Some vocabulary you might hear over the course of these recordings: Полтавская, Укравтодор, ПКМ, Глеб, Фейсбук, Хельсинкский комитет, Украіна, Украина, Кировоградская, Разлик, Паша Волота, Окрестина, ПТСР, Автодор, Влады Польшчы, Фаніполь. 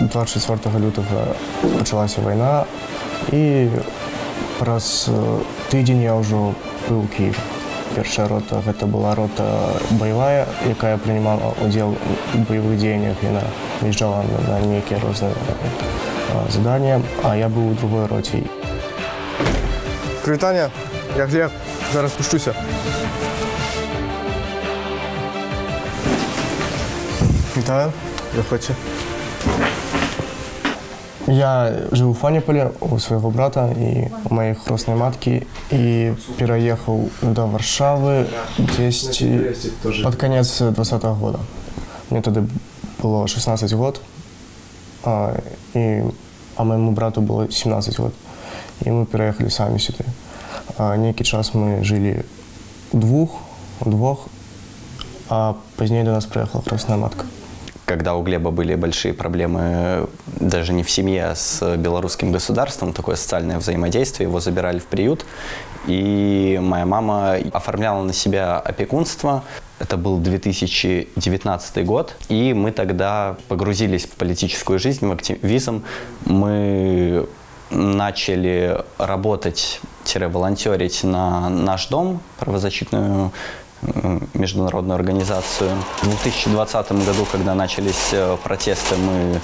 24 лютого началась война, и раз тыдень я уже был в Киеве. Первая рота это была рота боевая, которая принимала удел в боевых деяниях и выезжала на некие разные задания, а я был в другой роте. Привет, я Глеб, сейчас спущусь. Вітаю, я хочу. Я живу в Фаніполе у своего брата и у моей крестной матки и переехал до Варшавы здесь под конец 2020 года. Мне тогда было 16 год, а моему брату было 17 год. И мы переехали сами сюда. Некий час мы жили у двух, а позднее до нас приехала крестная матка. Когда у Глеба были большие проблемы даже не в семье, а с белорусским государством, такое социальное взаимодействие, его забирали в приют, и моя мама оформляла на себя опекунство. Это был 2019 год, и мы тогда погрузились в политическую жизнь, в активизм. Мы начали работать-волонтерить на наш дом, правозащитную международную организацию. В 2020 году, когда начались протесты, мы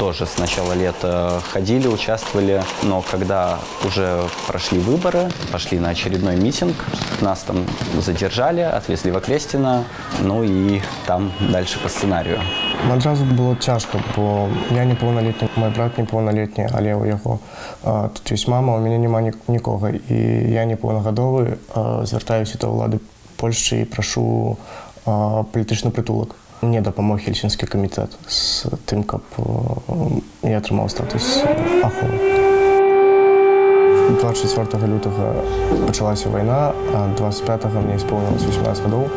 тоже с начала лета ходили, участвовали. Но когда уже прошли выборы, пошли на очередной митинг, нас там задержали, отвезли в Окрестина, ну и там дальше по сценарию. Мне сразу было тяжко, потому что я неполнолетний, мой брат неполнолетний, але у него, то есть мама, у меня нема никого, и я неполногодовый, звертаюсь до Влады Польшчы и прошу политичный притулок. Мне допомог Хельсинкский комитет с тем, как я отримал статус охраны. 24 лютого началась война, а 25-го мне исполнилось 18 годов,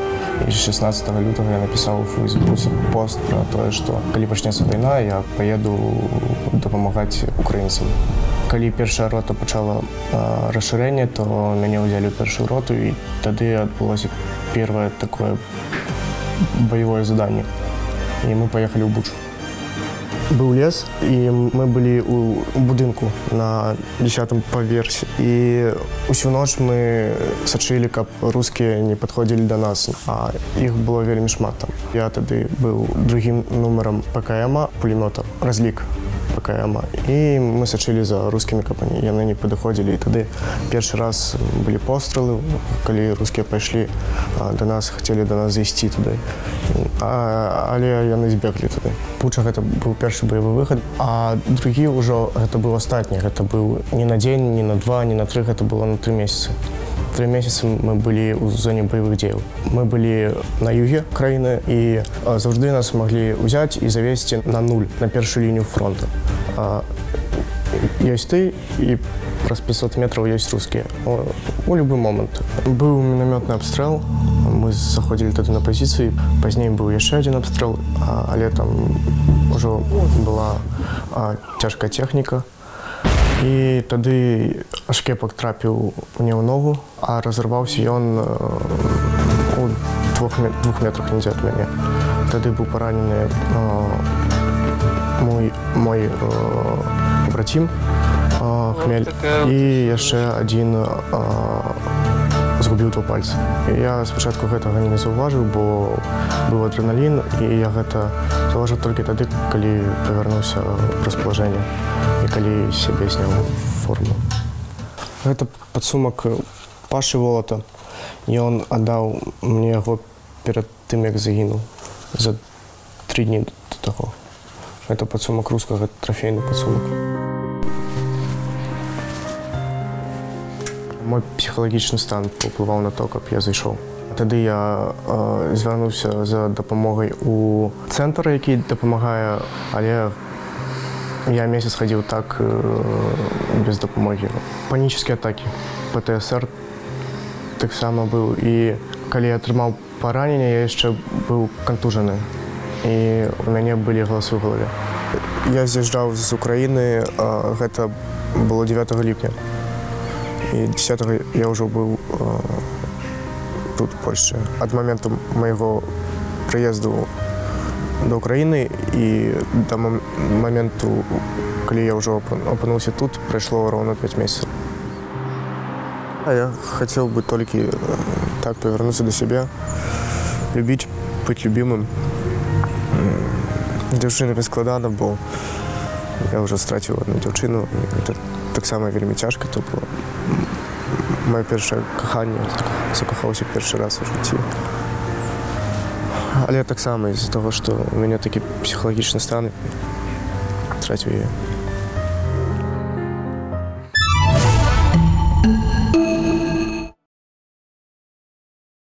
и 16 лютого я написал в Фейсбуке пост про то, что когда начнется война, я поеду помогать украинцам. Когда первая рота начала расширение, то меня взяли в первую роту, и тогда отбылось первое такое боевое задание. И мы поехали в Бучу. Был лес, и мы были у будинку на 10-м поверсе. И всю ночь мы сочили, как русские не подходили до нас, а их было вельми шмат там. Я тогда был другим номером ПКМа, пулемета «Разлик». И мы сочили за русскими копами, и они не подходили. И тогда первый раз были пострелы, когда русские пошли до нас, хотели до нас зайти туда. Але они сбегли туда. Пучах это был первый боевой выход, а другие уже это был остатний. Это был не на день, не на два, не на три, это было на 3 месяца. 3 месяца мы были в зоне боевых дел. Мы были на юге Украины, и завжди нас могли взять и завести на нуль, на первую линию фронта. Есть ты, и раз 500 метров есть русские. В любой момент. Был минометный обстрел, мы заходили тогда на позиции, позднее был еще один обстрел, а летом уже была тяжкая техника. И тогда шкепок трапил мне в ногу, а разорвался он у 2 метрах нельзя от меня. Тогда был поранен мой братим Хмель, и еще один сгубил 2 пальца. Я сначала этого не зауважил, бо был адреналин, и я это зауважил только тогда, когда повернулся в расположение. Когда себе снял форму. Это подсумок Паши Волота, и он отдал мне его перед тем, как загинул, за 3 дня до того. Это подсумок русского, это трофейный подсумок. Мой психологический стан повлиял на то, как я зашел. Тогда я звернулся за помощью у центра, который помогает, але я месяц ходил так, без допомоги. Панические атаки, ПТСР так само был. И когда я отримал поранение, я еще был контуженный. И у меня были голосы в голове. Я съезжал из Украины, это было 9 липня. И 10 я уже был тут, в Польше. От момента моего приезда до України, і до моменту, коли я вже опинився тут, пройшло рівно 5 місяців. Я хотів би тільки так повернутися до себе, любити, бути любимим. Дівчина без складана, бо я вже втратив одну дівчину, і це так само вельми тяжко, то було. Моє перше кохання, я закохався перший раз в житті. Але так само из-за того, что у меня такие психологические стороны, тратил я.